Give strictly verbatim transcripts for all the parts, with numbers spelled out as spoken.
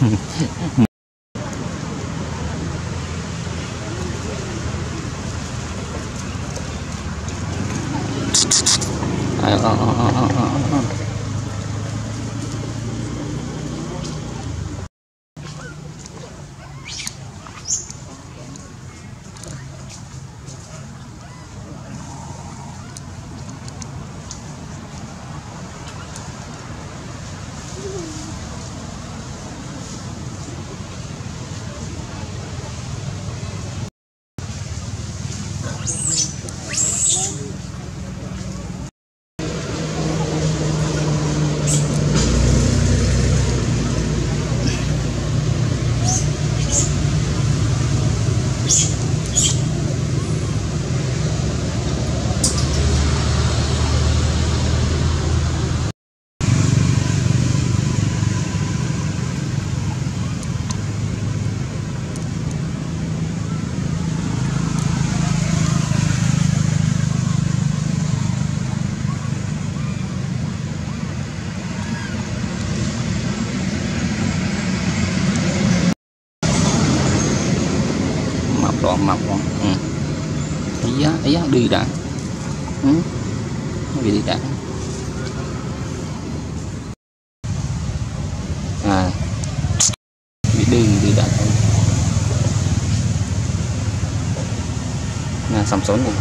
Ayo, oh, oh, oh, oh, oh, oh. Đỏ mọc rồi, ừ. Ý á, ý á, đi đã, ừ. Đi đã, à, đi đi đi đã, nè sầm sốn rồi.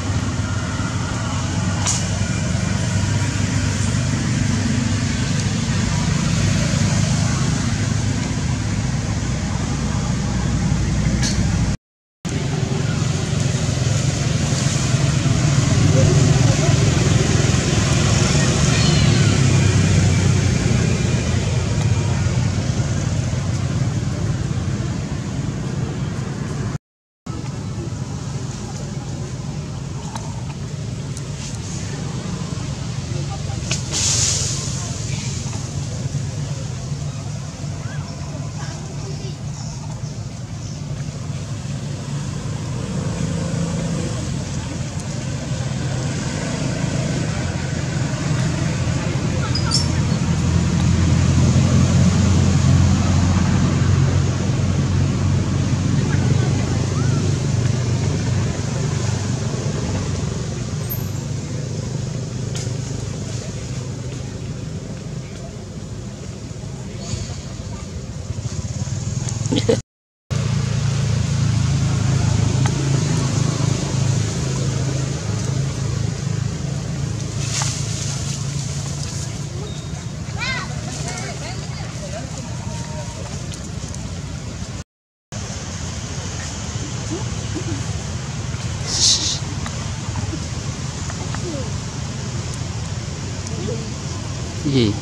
Cái gì?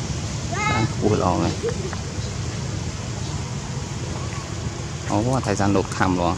À, ui lò này. Nó có thời gian đột thảm rồi.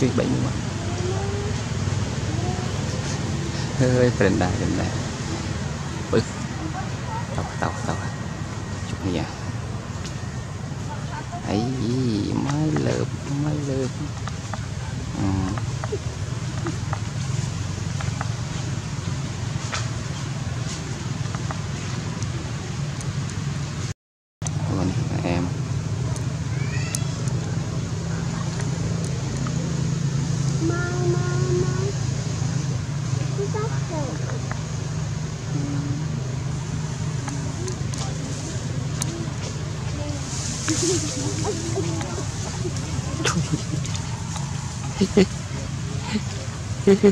Truy bệnh mà hơi phần đại phần đại bực tàu tàu tàu chụp nhà ấy gì mới lợp mới lợp Mama, mama, it's awful. 헤헤 Thank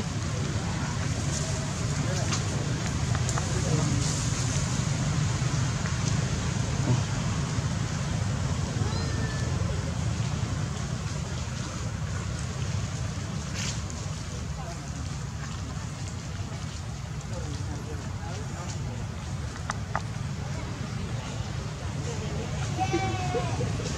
you.